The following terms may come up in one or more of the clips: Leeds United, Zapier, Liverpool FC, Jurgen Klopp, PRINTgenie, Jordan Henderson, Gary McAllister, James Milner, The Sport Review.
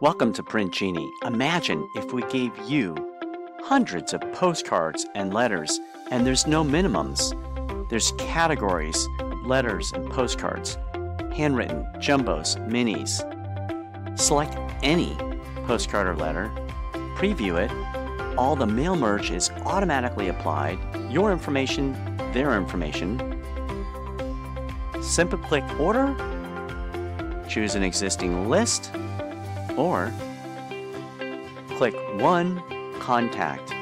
Welcome to PRINTgenie. Imagine if we gave you hundreds of postcards and letters, and there's no minimums. There's categories, letters and postcards, handwritten, jumbos, minis. Select any postcard or letter, preview it, all the mail merge is automatically applied, your information, their information. Simply click order, choose an existing list, or click one contact.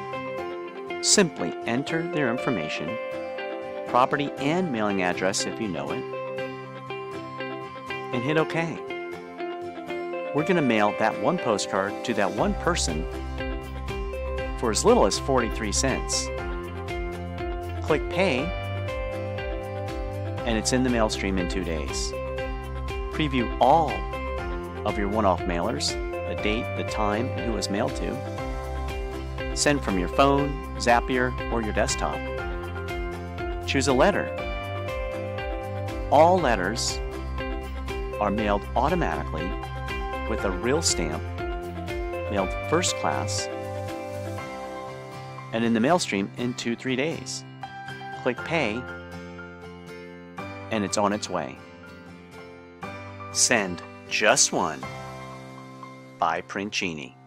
Simply enter their information, property and mailing address if you know it, and hit OK. We're going to mail that one postcard to that one person for as little as 43 cents. Click Pay, and it's in the mail stream in 2 days. Preview all of your one-off mailers, the date, the time, and who it was mailed to. Send from your phone, Zapier, or your desktop. Choose a letter. All letters are mailed automatically with a real stamp, mailed first class, and in the mail stream in 2-3 days. Click Pay, and it's on its way. Send just one by PRINTgenie.